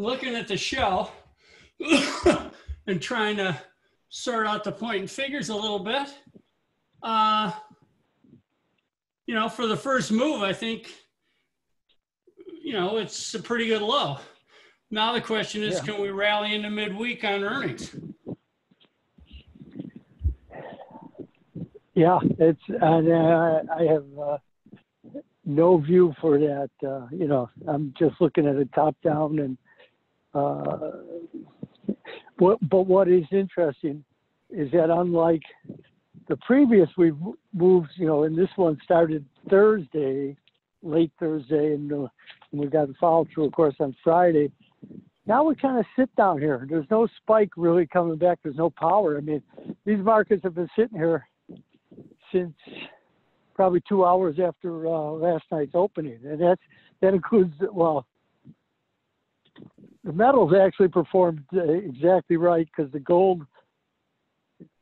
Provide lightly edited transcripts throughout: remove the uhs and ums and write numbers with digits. looking at the shelf and trying to sort out the point and figures a little bit. You know, for the first move, I think, you know, it's a pretty good low. Now the question is, can we rally into midweek on earnings? Yeah, it's, and I have no view for that. You know, I'm just looking at it top down, and but what is interesting is that unlike the previous moves, you know, and this one started Thursday, late Thursday, and we got a follow through, of course, on Friday. Now we kind of sit down here. There's no spike really coming back. There's no power. I mean, these markets have been sitting here since probably 2 hours after last night's opening, and that includes, well, the metals actually performed exactly right, because the gold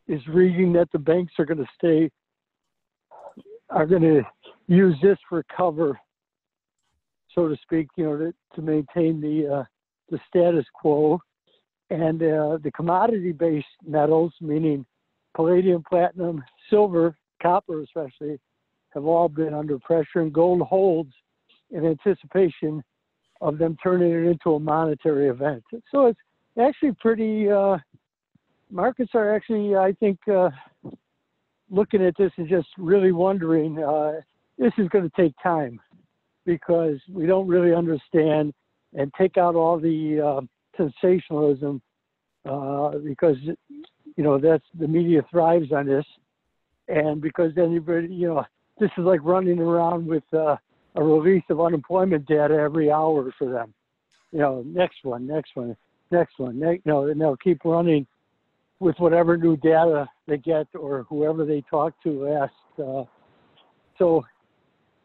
is reading that the banks are going to use this for cover, so to speak, you know, to maintain the status quo, and the commodity-based metals, meaning palladium, platinum, silver, copper especially, have all been under pressure, and gold holds in anticipation of them turning it into a monetary event. So it's actually pretty, markets are actually, I think, looking at this and just really wondering, this is going to take time, because we don't really understand, and take out all the sensationalism, because, you know, that's, the media thrives on this. And because anybody, you know, this is like running around with a release of unemployment data every hour for them. You know, next one. You know, and they'll keep running with whatever new data they get, or whoever they talk to last. So,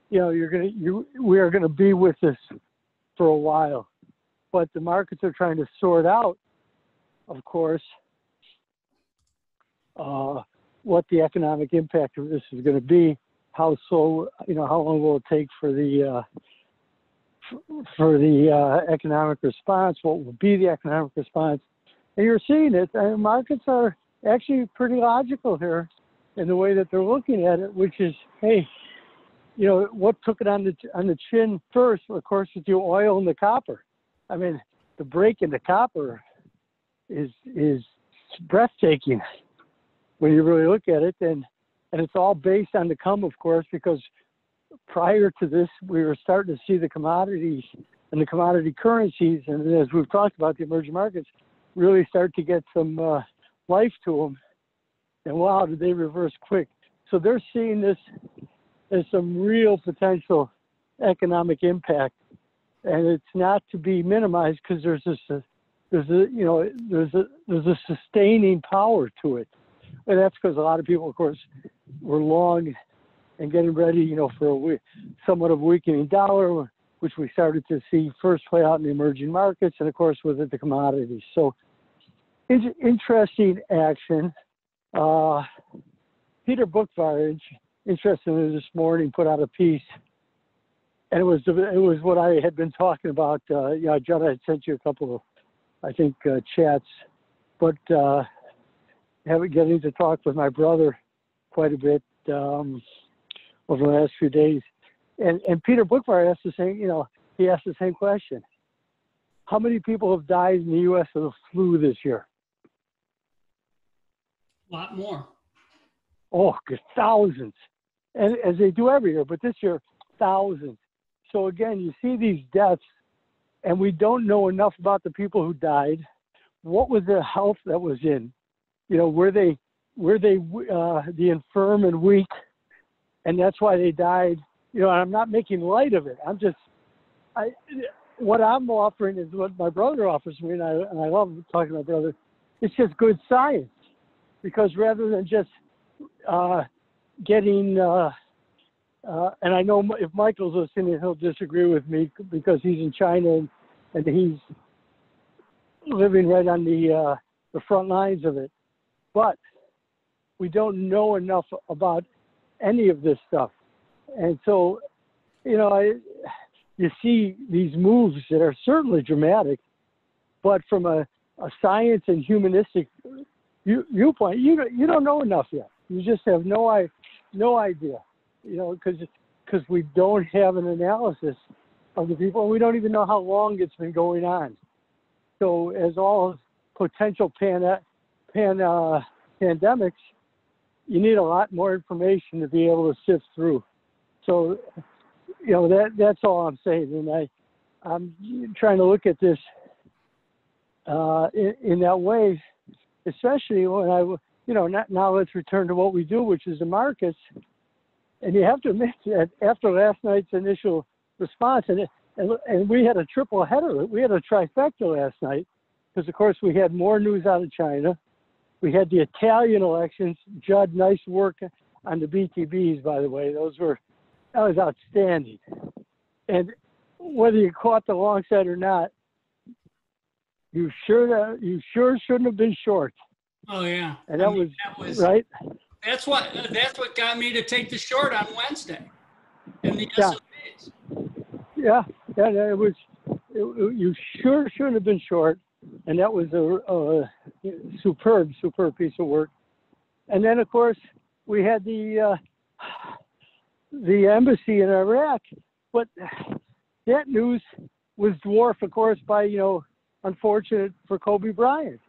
you know, we are going to be with this for a while. But the markets are trying to sort out, of course, what the economic impact of this is going to be, how slow, you know, how long will it take for the economic response, what will be the economic response. And you're seeing it, and markets are actually pretty logical here in the way that they're looking at it, which is, hey, you know, what took it on the chin first, of course, is the oil and the copper. I mean, the break in the copper is breathtaking when you really look at it, and it's all based on the come, of course, because prior to this, we were starting to see the commodities and the commodity currencies, and as we've talked about, the emerging markets really start to get some life to them, and wow, did they reverse quick. So they're seeing this as some real potential economic impact, and it's not to be minimized, because there's a sustaining power to it. And that's because a lot of people, of course, were long and getting ready, you know, for somewhat of a weakening dollar, which we started to see first play out in the emerging markets, and of course with it, the commodities. So it's interesting action. Peter Boockvar, interestingly, this morning put out a piece, and it was what I had been talking about. You know, Judd, I had sent you a couple of, I think, chats, but. Getting to talk with my brother quite a bit over the last few days, and Peter Boockvar asked the same, you know, he asked the same question: how many people have died in the U.S. of the flu this year? A lot more. Oh, thousands, and as they do every year, but this year, thousands. So again, you see these deaths, and we don't know enough about the people who died. What was the health that was in? You know, were they the infirm and weak, and that's why they died. You know, and I'm not making light of it. What I'm offering is what my brother offers me, and I love talking to my brother. It's just good science, because rather than just getting, and I know if Michael's listening, he'll disagree with me, because he's in China and he's living right on the front lines of it. But we don't know enough about any of this stuff. And so, you know, you see these moves that are certainly dramatic, But from a science and humanistic viewpoint, you don't know enough yet. You just have no idea, you know, because we don't have an analysis of the people, and we don't even know how long it's been going on. So as all potential pandemics, you need a lot more information to be able to sift through. So, you know, that's all I'm saying. And I'm trying to look at this in that way, especially when now let's return to what we do, which is the markets. And you have to admit that after last night's initial response, and we had a triple header, we had a trifecta last night, because of course we had more news out of China. We had the Italian elections. Judd, nice work on the BTBs, by the way. That was outstanding. And whether you caught the long side or not, you sure shouldn't have been short. Oh yeah, and that was right. That's what got me to take the short on Wednesday in the S&Ps. Yeah, it was. You sure shouldn't have been short. And that was a superb piece of work. And then, of course, we had the embassy in Iraq, but that news was dwarfed, of course, by, you know, unfortunate for Kobe Bryant.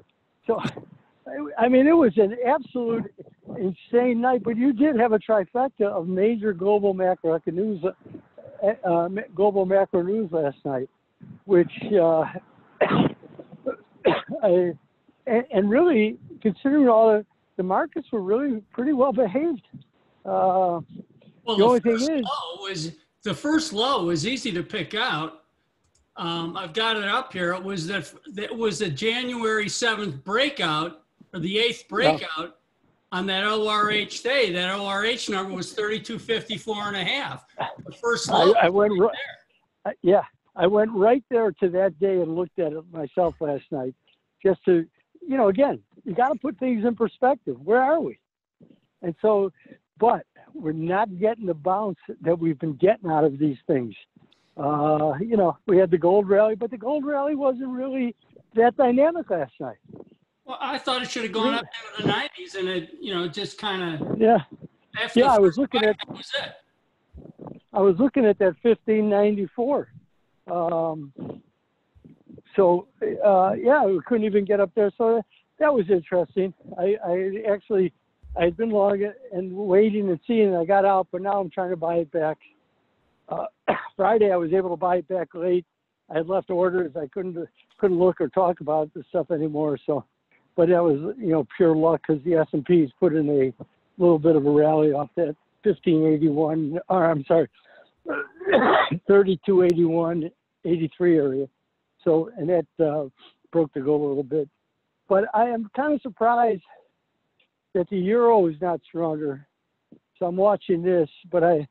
So, I mean, it was an absolute insane night. But you did have a trifecta of major global macro news last night, which. And really, considering all the markets were really pretty well behaved. The first low was easy to pick out. I've got it up here. It was the January 7th breakout, or the 8th breakout on that ORH day. That ORH number was 3254.5. The first low. I went right there. I went right there to that day and looked at it myself last night, just to, you know, again, you got to put things in perspective. Where are we? And so, but we're not getting the bounce that we've been getting out of these things. You know, we had the gold rally, but the gold rally wasn't really that dynamic last night. Well, I thought it should have gone up into the 90s, and it, you know, just kind of. Yeah. I was looking at. That was it. I was looking at that 1594. We couldn't even get up there. So that was interesting. I had been long and waiting and seeing. I got out, but now I'm trying to buy it back. Friday, I was able to buy it back late. I had left orders. I couldn't look or talk about this stuff anymore. So, but that was, you know, pure luck, because the S&P's put in a little bit of a rally off that 1581. Or I'm sorry. 3281.83 area, so, and that broke the goal a little bit. But I am kind of surprised that the euro is not stronger. So I'm watching this, but I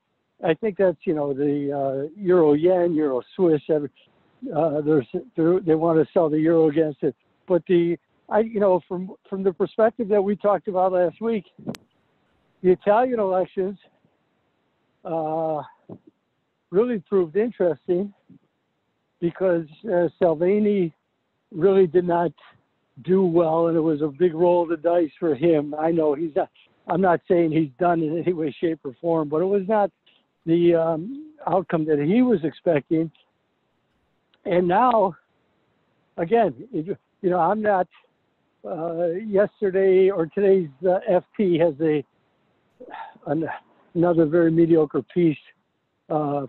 think that's, you know, the euro yen, euro Swiss. They want to sell the euro against it, but from the perspective that we talked about last week, the Italian elections. Really proved interesting, because Salvini really did not do well, and it was a big roll of the dice for him. I know he's not. I'm not saying he's done in any way, shape, or form, but it was not the outcome that he was expecting. And now, again, you know, I'm not. Yesterday or today's FT has another very mediocre piece.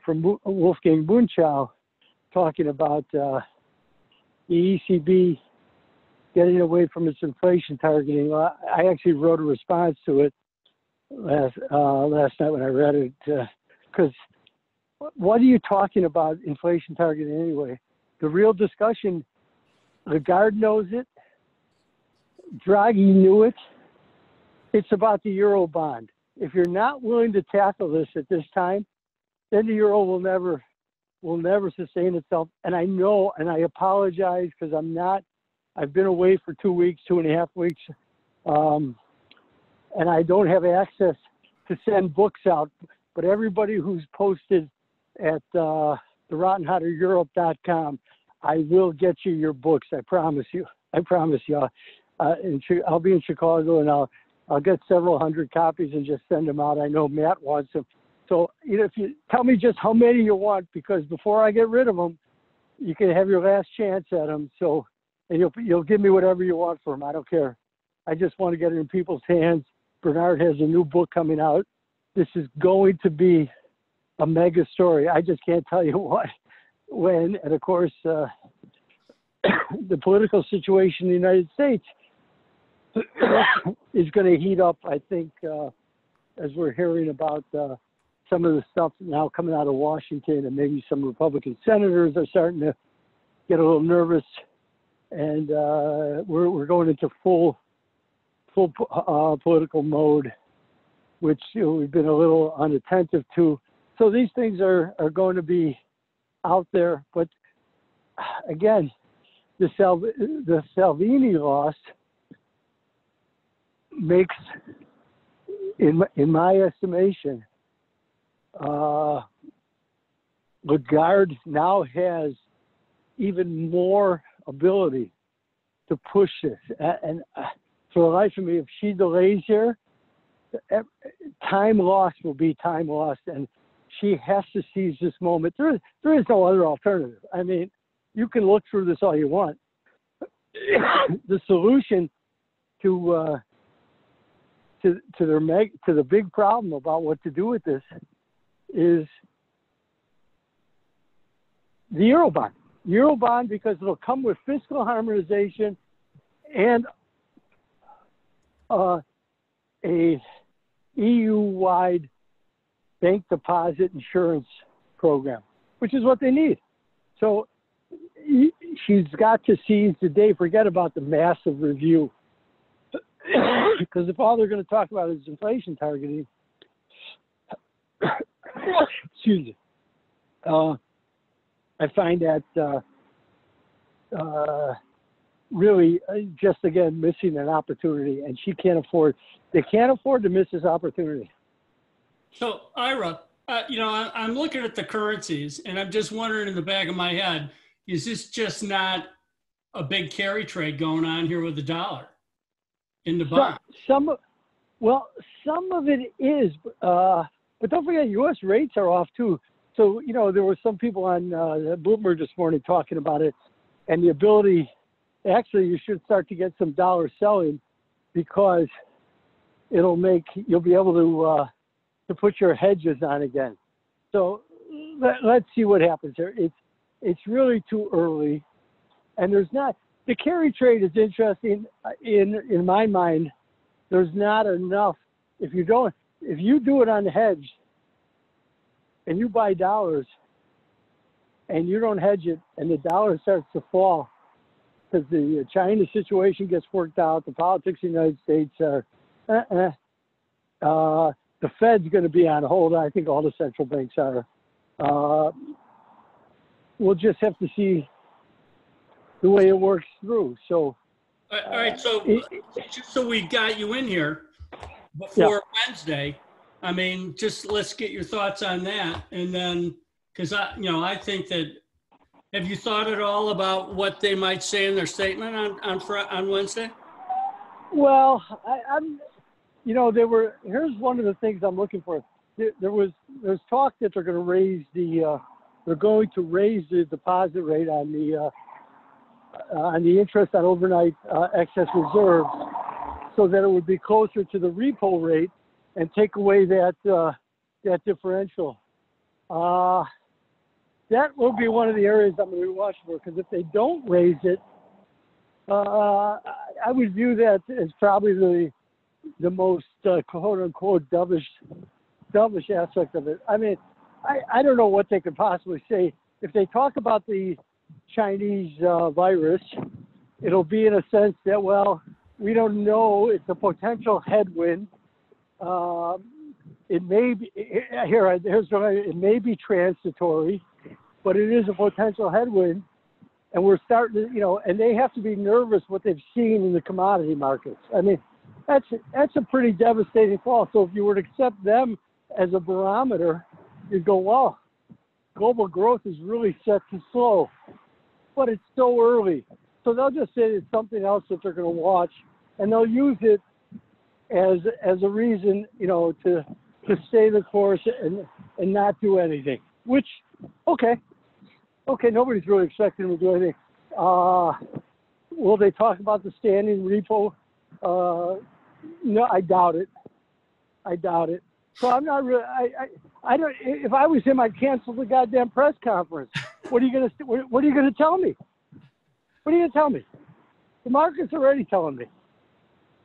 From Wolfgang Bunchau, talking about the ECB getting away from its inflation targeting. I actually wrote a response to it last night when I read it, because what are you talking about inflation targeting anyway? The real discussion, Lagarde knows it, Draghi knew it. It's about the euro bond. If you're not willing to tackle this at this time, then the euro will never sustain itself. And I know, and I apologize, because I've been away for 2.5 weeks, and I don't have access to send books out. But everybody who's posted at theRottenHotOfEurope.com, I will get you your books. I promise you. I promise y'all. I'll be in Chicago, and I'll get several hundred copies and just send them out. I know Matt wants them. So, you know, if you tell me just how many you want, because before I get rid of them, you can have your last chance at them. So, and you'll give me whatever you want for them. I don't care. I just want to get it in people's hands. Bernard has a new book coming out. This is going to be a mega story. I just can't tell you what, when, and of course, the political situation in the United States is going to heat up, I think, as we're hearing about some of the stuff now coming out of Washington, and maybe some Republican senators are starting to get a little nervous, and we're going into full political mode, which, you know, we've been a little unattentive to. So these things are going to be out there. But again, the Salvini loss makes, in my estimation, Lagarde now has even more ability to push this. And for the life of me, if she delays here, time lost will be time lost, and she has to seize this moment. There is no other alternative. I mean, you can look through this all you want. The solution to the big problem about what to do with this is the Eurobond. Eurobond, because it'll come with fiscal harmonization and a EU-wide bank deposit insurance program, which is what they need. So she's got to seize the day. Forget about the massive review, because if all they're going to talk about is inflation targeting, excuse me, I find that really just, again, missing an opportunity, and she can't afford. They can't afford to miss this opportunity. So, Ira, you know, I'm looking at the currencies, and I'm just wondering in the back of my head, is this just not a big carry trade going on here with the dollar in the bond? Some of it is, but don't forget, U.S. rates are off too. So, you know, there were some people on Bloomberg this morning talking about it, and the ability. Actually, you should start to get some dollar selling, because it'll make, you'll be able to put your hedges on again. So let's see what happens here. It's really too early, and there's not, the carry trade is interesting in my mind. There's not enough. If you do it on the hedge and you buy dollars and you don't hedge it, and the dollar starts to fall, because the China situation gets worked out, the politics in the United States are, the Fed's going to be on hold. I think all the central banks are. We'll just have to see the way it works through. So, all right. So, just so we got you in here before Wednesday, I mean, just let's get your thoughts on that, and then, because I think that. Have you thought at all about what they might say in their statement on Wednesday? Well, I'm, you know, they were. Here's one of the things I'm looking for. There's talk that they're going to raise the deposit rate on the interest on overnight excess reserves, so that it would be closer to the repo rate and take away that differential. That will be one of the areas I'm going to be watching for, because if they don't raise it, I would view that as probably the most quote-unquote dovish aspect of it. I mean, I don't know what they could possibly say. If they talk about the Chinese virus, it'll be in a sense that, well, we don't know. It's a potential headwind. It may be it may be transitory, but it is a potential headwind, and we're starting to, you know, and they have to be nervous what they've seen in the commodity markets. I mean, that's a pretty devastating fall. So if you were to accept them as a barometer, you'd go, wow, global growth is really set to slow. but it's so early. So they'll just say it's something else that they're going to watch, and they'll use it as a reason, you know, to stay the course and not do anything. Which, okay, nobody's really expecting them to do anything. Will they talk about the standing repo? No, I doubt it. So I'm not really. I don't. If I was him, I'd cancel the goddamn press conference. What are you gonna tell me? The market's already telling me.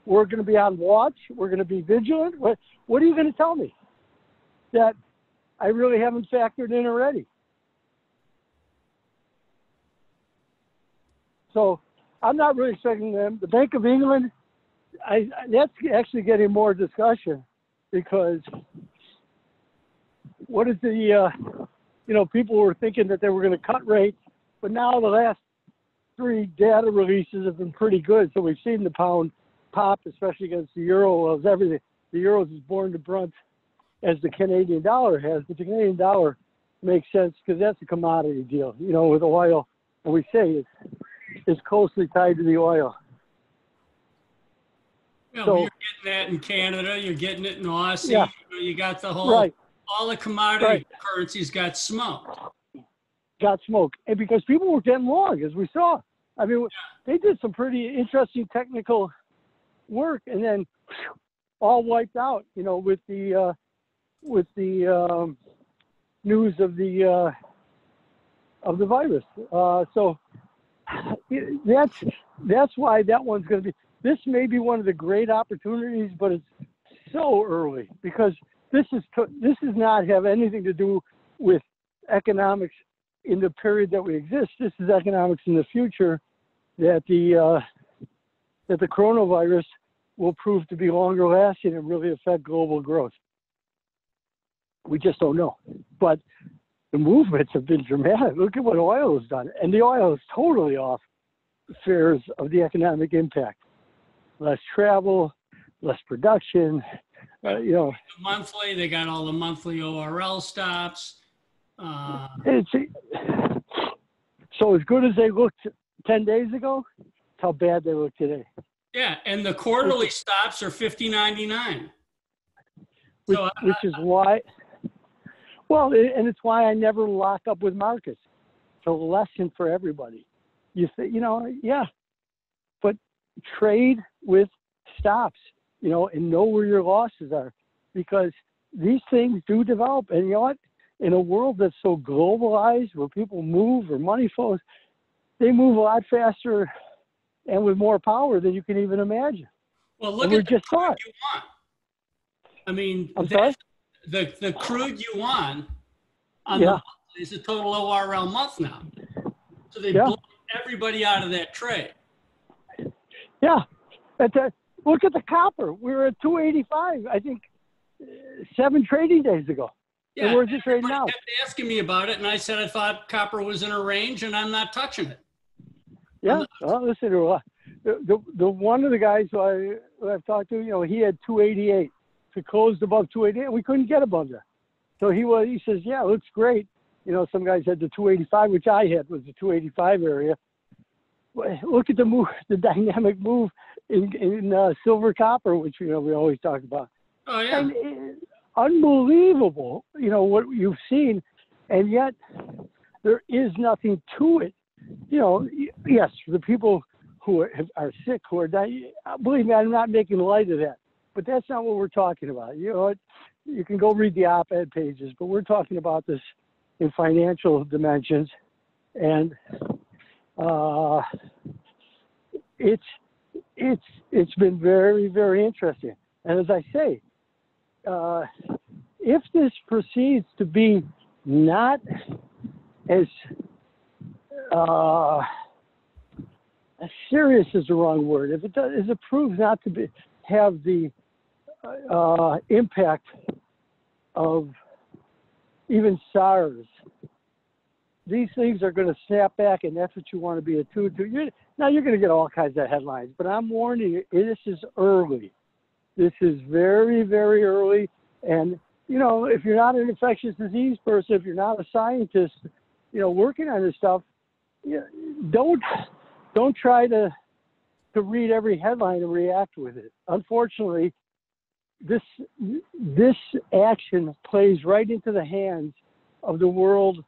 We're going to be on watch. We're going to be vigilant. What are you going to tell me that I really haven't factored in already? So I'm not really expecting them. The Bank of England, that's actually getting more discussion because what is the, you know, people were thinking that they were going to cut rates, but now the last three data releases have been pretty good. So we've seen the pound pop, especially against the euro, as everything. The euro is borne the brunt as the Canadian dollar has, but the Canadian dollar makes sense because that's a commodity deal, you know, with oil. And we say it's closely tied to the oil. Well, so, you're getting that in Canada, you're getting it in Aussie, yeah, you got the whole, right, all the commodity currencies got smoked. And because people were getting long, as we saw. I mean, they did some pretty interesting technical work and then all wiped out, you know, with the news of the virus. So that's why that one's going to be. This may be one of the great opportunities, but it's so early because this does not have anything to do with economics in the period that we exist. This is economics in the future that the coronavirus will prove to be longer lasting and really affect global growth. We just don't know. But the movements have been dramatic. Look at what oil has done. And the oil is totally off the fares of the economic impact. Less travel, less production, you know. The monthly, they got all the monthly ORL stops. So as good as they looked 10 days ago, how bad they look today. Yeah, and the quarterly stops are $50.99. Which is why, well, and it's why I never lock up with markets. It's a lesson for everybody. You know, yeah, but trade with stops, you know, and know where your losses are because these things do develop. And you know what? In a world that's so globalized where people move or money flows, they move a lot faster and with more power than you can even imagine. Well, look at the crude you want. I mean, the crude you want on the month is a total ORL month now. So they blew everybody out of that trade. Yeah. Look at the copper. We were at 285, I think, 7 trading days ago. Yeah, and where's it trading now? Everybody kept asking me about it, and I said I thought copper was in a range, and I'm not touching it. Yeah, well, listen to the one of the guys who I've talked to, you know, he had 288. So closed above 288. We couldn't get above that. So he says, yeah, it looks great. You know, some guys had the 285, which I had was the 285 area. Look at the dynamic move in silver copper, which, you know, we always talk about. Oh, yeah. And unbelievable, you know, what you've seen. And yet there is nothing to it. You know, yes, the people who are sick, who are dying, believe me, I'm not making light of that. But that's not what we're talking about. You know, you can go read the op-ed pages, but we're talking about this in financial dimensions. And it's been very, very interesting. And as I say, if this proceeds to be not as serious is the wrong word. If it proves not to have the impact of even SARS, these things are going to snap back, and that's what you want to be attuned to. Now you're going to get all kinds of headlines, but I'm warning you, this is early. This is very, very early, and you know, if you're not an infectious disease person, if you're not a scientist, you know, working on this stuff, don't try to read every headline and react with it. Unfortunately, this action plays right into the hands of the world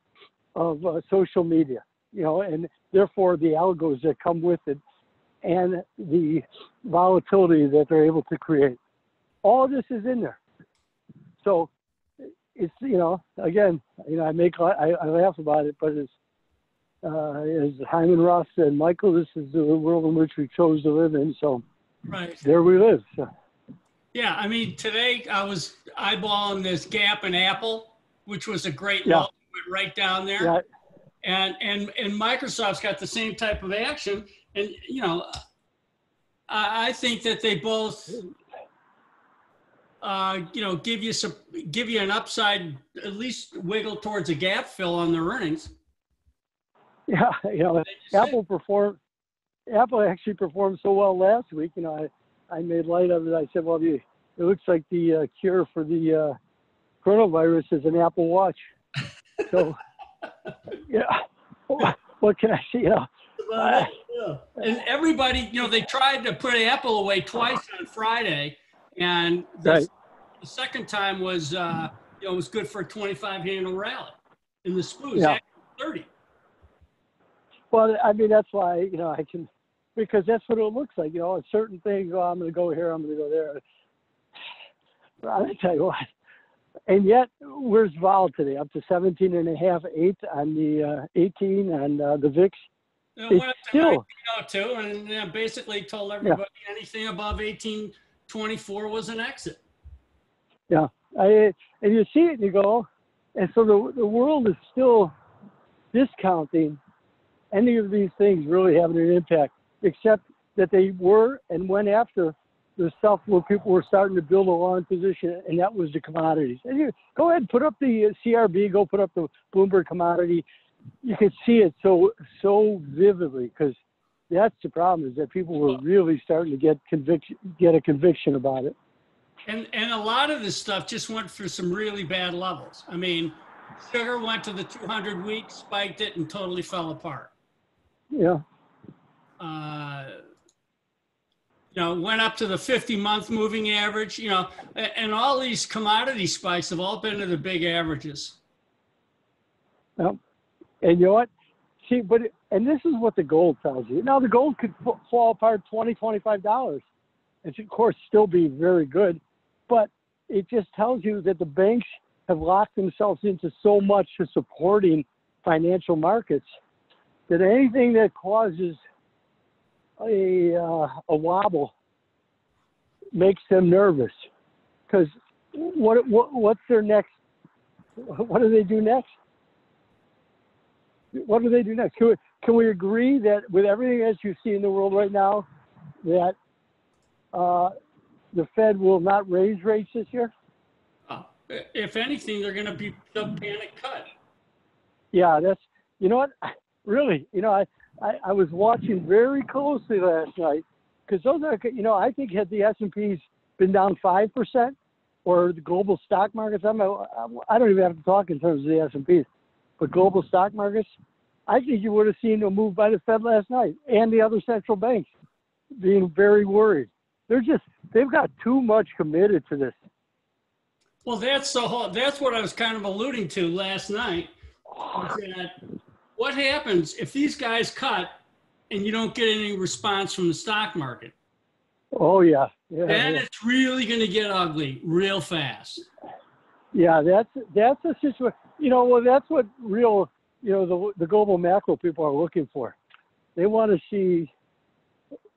of social media, you know, and therefore the algos that come with it and the volatility that they're able to create. All this is in there. So it's, you know, again, you know, I laugh about it, but it's, as Hyman Ross said, Michael, this is the world in which we chose to live in. So right. There we live. So. Yeah, I mean, today I was eyeballing this gap in Apple, which was a great low, right down there. Yeah. And Microsoft's got the same type of action. And, you know, I think that they both, you know, give you an upside, at least wiggle towards a gap fill on their earnings. Yeah, you know, Apple actually performed so well last week. You know, I made light of it. I said, well, it looks like the cure for the coronavirus is an Apple Watch. So, yeah, what can I say? You know, and everybody, you know, they tried to put Apple away twice on Friday, and the second time was, you know, it was good for a 25-handle rally in the Spoo. Yeah. 30. Well, I mean, that's why, you know, because that's what it looks like, you know, certain things, oh, I'm going to go here, I'm going to go there. Well, I'll tell you what. And yet, where's vol today? Up to 17.5, 8 on the 18 on the VIX. You know, it's still, and you know, basically told everybody anything above 18.24 was an exit. Yeah. And you see it and you go, and so the world is still discounting any of these things really having an impact, except that they were and went after the stuff where people were starting to build a long position, and that was the commodities. And you go ahead and put up the CRB, go put up the Bloomberg commodity. You can see it so vividly, because that's the problem, is that people were really starting to get a conviction about it. And a lot of this stuff just went through some really bad levels. I mean, sugar went to the 200-week, spiked it, and totally fell apart. Yeah. You know, went up to the 50-month moving average, you know, and all these commodity spikes have all been to the big averages. Well, and you know what? See, and this is what the gold tells you. Now, the gold could fall apart $20, $25. It should, of course, still be very good, but it just tells you that the banks have locked themselves into so much to supporting financial markets that anything that causes a wobble makes them nervous, because what do they do next? What do they do next? Can we agree that with everything as you see in the world right now, that the Fed will not raise rates this year? If anything, they're going to be panic cut. Yeah, that's, you know what? Really, you know, I was watching very closely last night, because those are, you know, I think had the S&Ps been down 5% or the global stock markets, I don't even have to talk in terms of the S&Ps, but global stock markets, I think you would have seen a move by the Fed last night and the other central banks being very worried. They've got too much committed to this. Well, that's what I was kind of alluding to last night. What happens if these guys cut and you don't get any response from the stock market? Oh, yeah. It's really going to get ugly real fast. Yeah, that's a situation. You know, well, that's what real, you know, the global macro people are looking for. They want to see,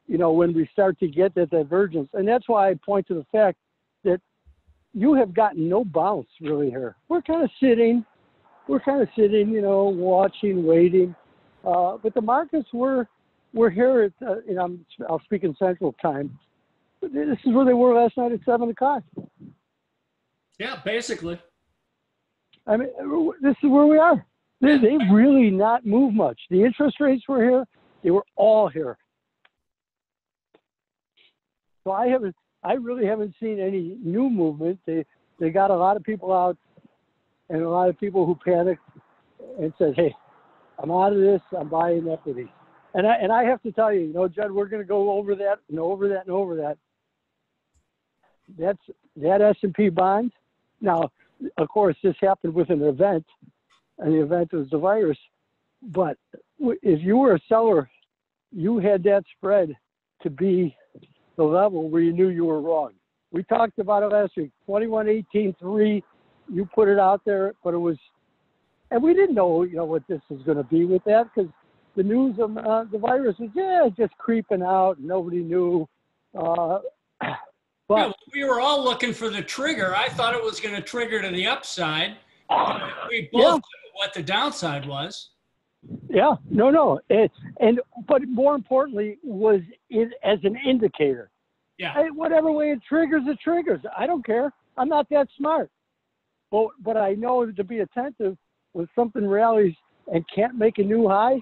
you know, when we start to get that divergence. And that's why I point to the fact that you have gotten no bounce really here. We're kind of sitting, you know, watching, waiting. But the markets were here at, you know, I'll speak in Central Time. But this is where they were last night at 7 o'clock. Yeah, basically. I mean, this is where we are. They really not move much. The interest rates were here. They were all here. So I really haven't seen any new movement. They got a lot of people out. And a lot of people who panicked and said, hey, I'm out of this. I'm buying equities. And I have to tell you, Judd, we're going to go over that and over that and over that. That S&P bond. Now, of course, this happened with an event, and the event was the virus. But if you were a seller, you had that spread to be the level where you knew you were wrong. We talked about it last week, 21.18.3. You put it out there, but it was, and we didn't know, what this was going to be with that, because the news of the virus was just creeping out. Nobody knew. But we were all looking for the trigger. I thought it was going to trigger to the upside. We both knew what the downside was. Yeah, no. But more importantly, was it as an indicator. Yeah. Whatever way it triggers, it triggers. I don't care. I'm not that smart. But I know to be attentive when something rallies and can't make a new high.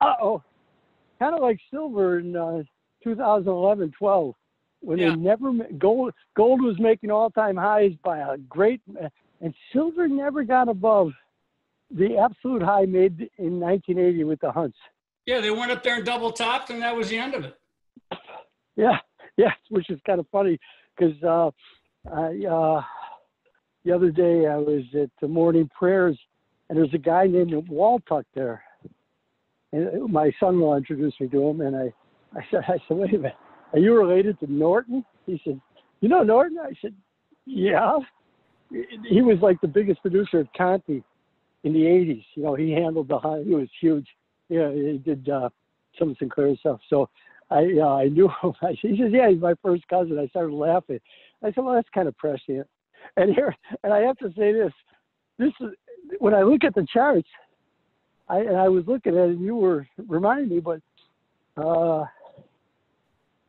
Uh-oh. Kind of like silver in 2011-12 when they never – gold was making all-time highs by a great – and silver never got above the absolute high made in 1980 with the Hunts. Yeah, they went up there and double-topped, and that was the end of it. Yeah, which is kind of funny because the other day I was at the morning prayers, and there's a guy named Waltuck there. And my son-in-law introduced me to him, and I said, wait a minute, are you related to Norton? He said, you know Norton? I said, yeah. He was like the biggest producer at Conti in the 80s. He handled the high. He was huge. He did some Sinclair stuff. So I knew him. He says, yeah, he's my first cousin. I started laughing. I said, well, that's kind of prescient. And I have to say this is, when I look at the charts, I was looking at it, and you were reminding me, but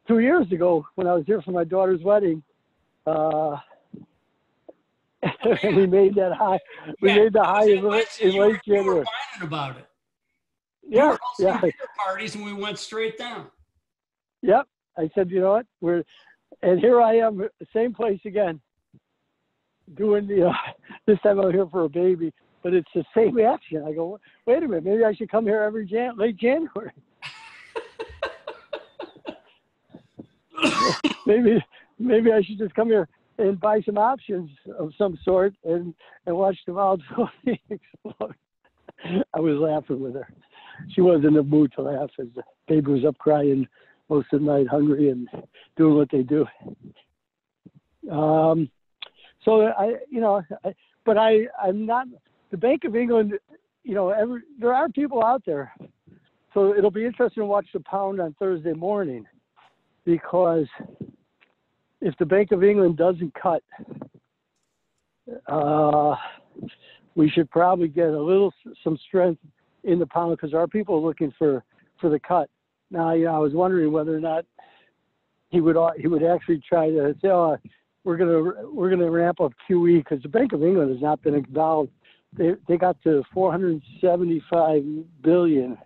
2 years ago when I was here for my daughter's wedding, we made that high. We made the high in late January. We were whining about it. Yeah. We were hosting dinner parties, and we went straight down. Yep. I said, you know what? And here I am, same place again, doing the this time I'm here for a baby, but it's the same action. I go, wait a minute, maybe I should come here every late January. maybe I should just come here and buy some options of some sort and watch the volatility explode. I was laughing with her. She wasn't in the mood to laugh as the baby was up crying most of the night, hungry and doing what they do. I'm not the Bank of England. There are people out there, so it'll be interesting to watch the pound on Thursday morning, because if the Bank of England doesn't cut, we should probably get some strength in the pound, because our people are looking for the cut. Now, I was wondering whether or not he would actually try to say, oh, we're gonna ramp up QE, because the Bank of England has not been involved. They got to $475 billion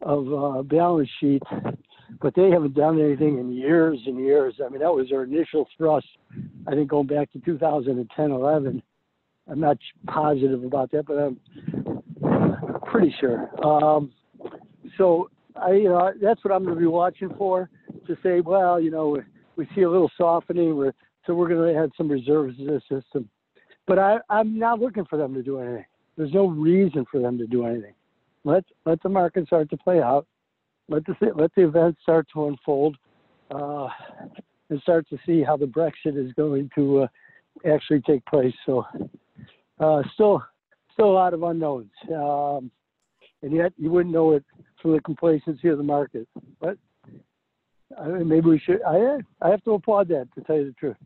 of balance sheet, but they haven't done anything in years and years. I mean, that was their initial thrust. I think going back to 2010-11. I'm not positive about that, but I'm pretty sure. So that's what I'm going to be watching for, to say, well, we see a little softening, so we're going to add some reserves in this system. But I'm not looking for them to do anything. There's no reason for them to do anything. Let the market start to play out. Let the events start to unfold, and start to see how the Brexit is going to actually take place. So still a lot of unknowns. And yet you wouldn't know it from the complacency of the market. But maybe we should. I have to applaud that, to tell you the truth.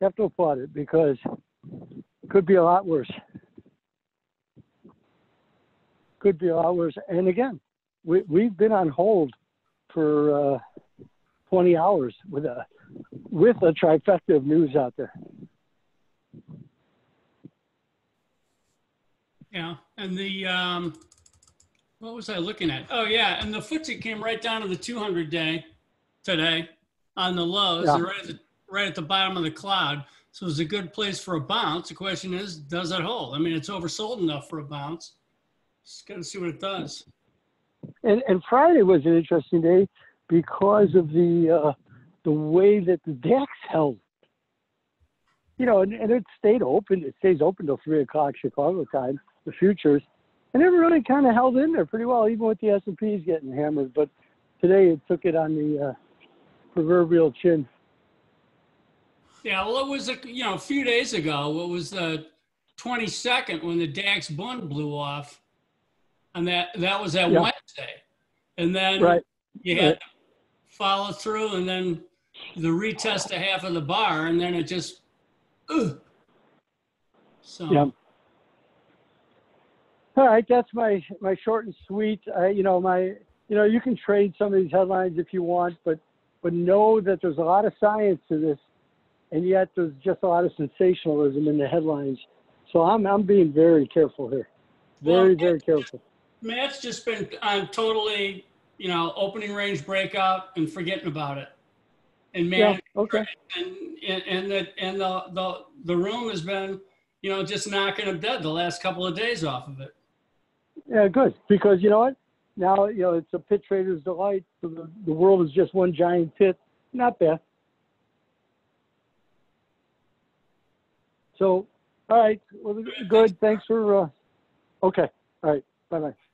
I have to applaud it, because it could be a lot worse. Could be a lot worse. And again, we've been on hold for 20 hours with a trifecta of news out there. Yeah, and the what was I looking at? Oh yeah, and the FTSE came right down to the 200-day today on the lows, right at the bottom of the cloud. So it's a good place for a bounce. The question is, does it hold? I mean, it's oversold enough for a bounce. Just got to see what it does. And Friday was an interesting day because of the way that the DAX held. You know, and it stayed open. It stays open till 3 o'clock Chicago time, the futures. And it really kind of held in there pretty well, even with the S&Ps getting hammered. But today it took it on the proverbial chin. Yeah, well, it was, you know, a few days ago. It was the 22nd when the DAX Bund blew off. And that was that Wednesday. And then you had to follow through and then the retest of half of the bar. And then it just, So. Yeah. All right, that's my short and sweet. You can trade some of these headlines if you want, but know that there's a lot of science to this, and yet there's just a lot of sensationalism in the headlines. So I'm being very careful here, very careful. Matt's just been on totally, opening range breakout and forgetting about it, and man, and the room has been, just knocking him dead the last couple of days off of it. Yeah, good. Because you know what? Now, it's a pit trader's delight. So the world is just one giant pit. Not bad. So, all right. Well, good. Thanks for, okay. All right. Bye-bye.